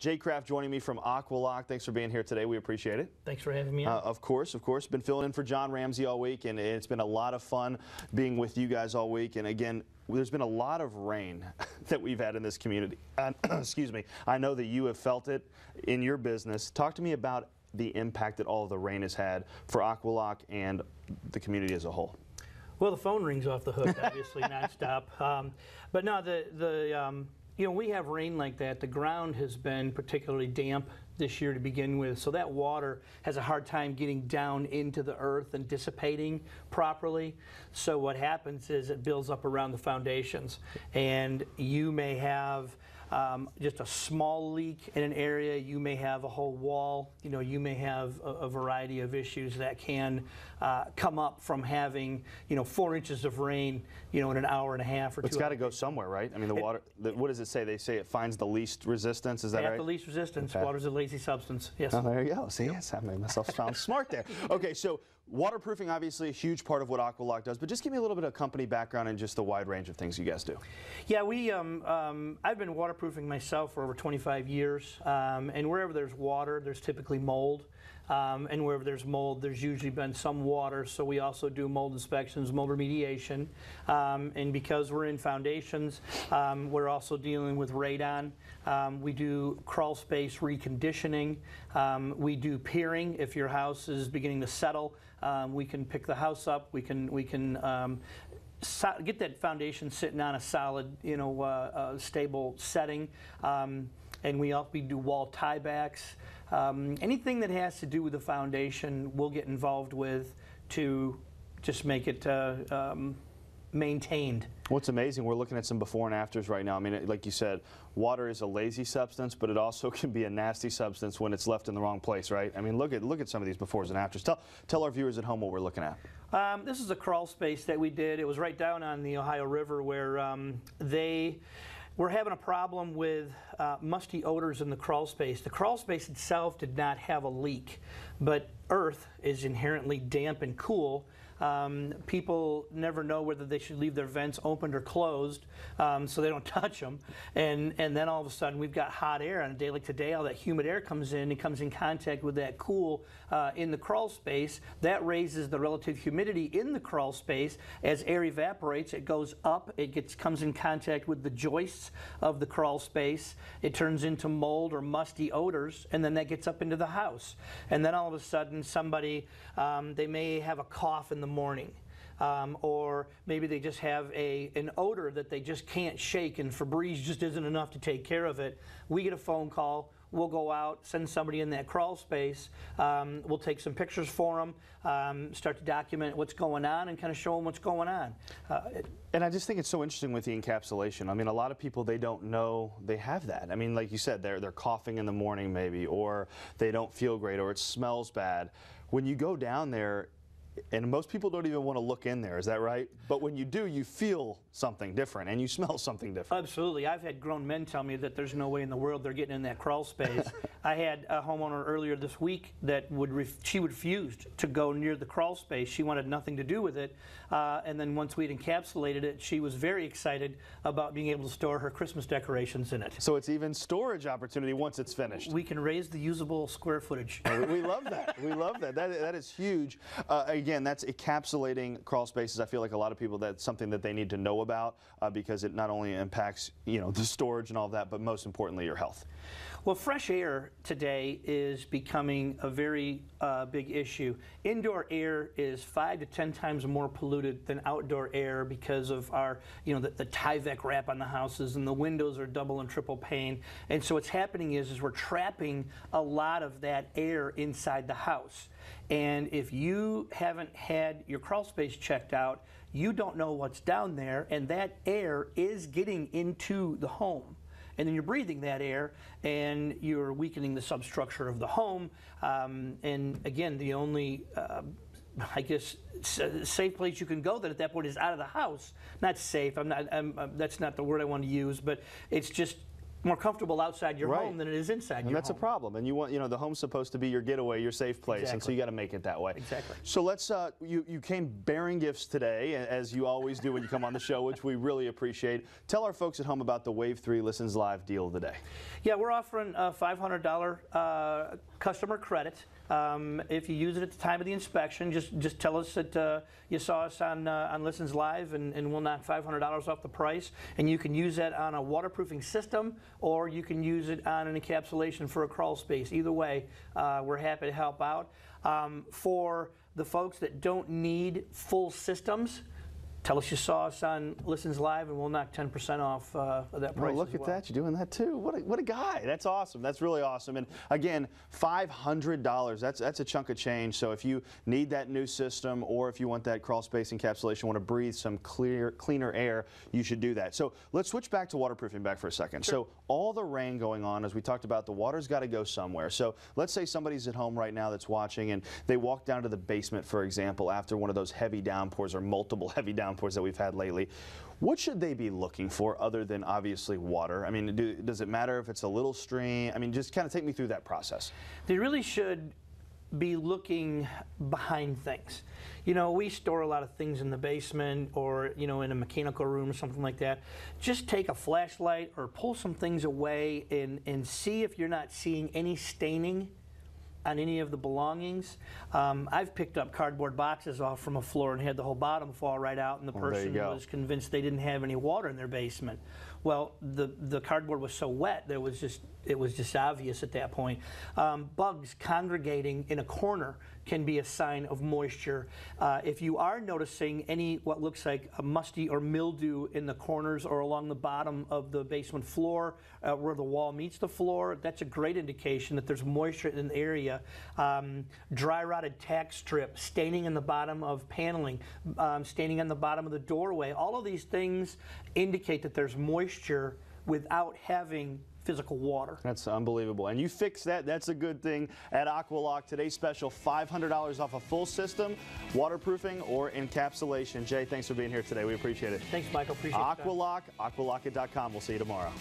Jay Kraft joining me from Aqualock. Thanks for being here today. We appreciate it. Thanks for having me on. Of course. Been filling in for John Ramsey all week, and it's been a lot of fun being with you guys all week. And again, there's been a lot of rain that we've had in this community. Excuse me. I know that you have felt it in your business. Talk to me about the impact that all of the rain has had for Aqualock and the community as a whole. Well, the phone rings off the hook, obviously, nonstop. But no, you know, we have rain like that. The ground has been particularly damp this year to begin with, so that water has a hard time getting down into the earth and dissipating properly. So what happens is it builds up around the foundations, and you may have just a small leak in an area, you may have a whole wall, you know, you may have a variety of issues that can come up from having, you know, 4 inches of rain, you know, in an hour and a half or two. It's got to go somewhere, right? I mean, the water, what does it say? They say it finds the least resistance, is that right? At the least resistance, okay. Water's a lazy substance, yes. Oh, there you go. See, yes, I made myself sound smart there. Okay, so waterproofing, obviously, a huge part of what Aqualock does, but just give me a little bit of company background and just the wide range of things you guys do. Yeah, we, I've been waterproofing myself for over 25 years, and wherever there's water, there's typically mold. And wherever there's mold, there's usually been some water, so we also do mold inspections, mold remediation. And because we're in foundations, we're also dealing with radon. We do crawl space reconditioning. We do peering. If your house is beginning to settle, we can pick the house up. We can get that foundation sitting on a solid, you know, stable setting. And we do wall tiebacks. Anything that has to do with the foundation, we'll get involved with to just make it maintained. What's amazing, we're looking at some before and afters right now. I mean, like you said, water is a lazy substance, but it also can be a nasty substance when it's left in the wrong place, right? I mean, look at some of these befores and afters. Tell our viewers at home what we're looking at. This is a crawl space that we did. It was right down on the Ohio River where we're having a problem with musty odors in the crawl space. The crawl space itself did not have a leak, but earth is inherently damp and cool. People never know whether they should leave their vents opened or closed, so they don't touch them. And then all of a sudden we've got hot air on a day like today. All that humid air comes in and comes in contact with that cool in the crawl space. That raises the relative humidity in the crawl space. As air evaporates, it goes up. It comes in contact with the joists of the crawl space. It turns into mold or musty odors, and then that gets up into the house. And then all of a sudden somebody, they may have a cough in the morning, or maybe they just have an odor that they just can't shake, and Febreze just isn't enough to take care of it. We get a phone call. We'll go out, send somebody in that crawl space. We'll take some pictures for them, start to document what's going on and kind of show them what's going on. And I just think it's so interesting with the encapsulation. I mean, a lot of people, they don't know they have that. I mean, like you said, they're coughing in the morning maybe, or they don't feel great, or it smells bad. When you go down there, and most people don't even want to look in there, is that right? But when you do, you feel something different and you smell something different. Absolutely. I've had grown men tell me that there's no way in the world they're getting in that crawl space. I had a homeowner earlier this week that she refused to go near the crawl space. She wanted nothing to do with it. And then once we'd encapsulated it, she was very excited about being able to store her Christmas decorations in it. So it's even storage opportunity once it's finished. We can raise the usable square footage. We love that. We love that. That is huge. Again, that's encapsulating crawl spaces. I feel like a lot of people, that's something that they need to know about because it not only impacts, you know, the storage and all that, but most importantly, your health. Well, fresh air today is becoming a very big issue. Indoor air is 5 to 10 times more polluted than outdoor air because of our, you know, the Tyvek wrap on the houses, and the windows are double and triple pane. And so what's happening is we're trapping a lot of that air inside the house. And if you haven't had your crawl space checked out, you don't know what's down there, and that air is getting into the home. And then you're breathing that air, and you're weakening the substructure of the home. And again, the only I guess safe place you can go then at that point is out of the house. Not safe. That's not the word I want to use, but it's just more comfortable outside your home than it is inside your home. And that's a problem. And you want, you know, the home's supposed to be your getaway, your safe place, and so you got to make it that way. Exactly. So let's, you came bearing gifts today, as you always do when you come on the show, which we really appreciate. Tell our folks at home about the Wave 3 Listens Live deal of the day. Yeah, we're offering a $500 customer credit. If you use it at the time of the inspection, just tell us that you saw us on Listens Live, and we'll knock $500 off the price. And you can use that on a waterproofing system, or you can use it on an encapsulation for a crawl space. Either way, we're happy to help out. For the folks that don't need full systems, tell us you saw us on Listens Live, and we'll knock 10% off of that price. Oh, look at that. You're doing that, too. What a guy. That's awesome. That's really awesome. And, again, $500. That's a chunk of change. So if you need that new system, or if you want that crawl space encapsulation, want to breathe some cleaner air, you should do that. So let's switch back to waterproofing for a second. Sure. So all the rain going on, as we talked about, the water's got to go somewhere. So let's say somebody's at home right now that's watching, and they walk down to the basement, for example, after one of those heavy downpours or multiple heavy downpours that we've had lately. What should they be looking for other than obviously water? I mean, does it matter if it's a little stream? I mean, just kind of take me through that process. They really should be looking behind things. You know, we store a lot of things in the basement, or, you know, in a mechanical room or something like that. Just take a flashlight or pull some things away and see if you're not seeing any staining on any of the belongings. I've picked up cardboard boxes off from a floor and had the whole bottom fall right out, and the person was convinced they didn't have any water in their basement. Well, the cardboard was so wet, there was just, it was just obvious at that point. Bugs congregating in a corner can be a sign of moisture. If you are noticing any what looks like a musty or mildew in the corners or along the bottom of the basement floor, where the wall meets the floor, that's a great indication that there's moisture in the area. Dry rotted tack strip, staining in the bottom of paneling, staining on the bottom of the doorway, all of these things indicate that there's moisture without having physical water. That's unbelievable. And you fix that. That's a good thing at Aqualock. Today's special, $500 off a full system, waterproofing or encapsulation. Jay, thanks for being here today. We appreciate it. Thanks, Michael. Appreciate it. Aqualock, aqualocket.com. We'll see you tomorrow.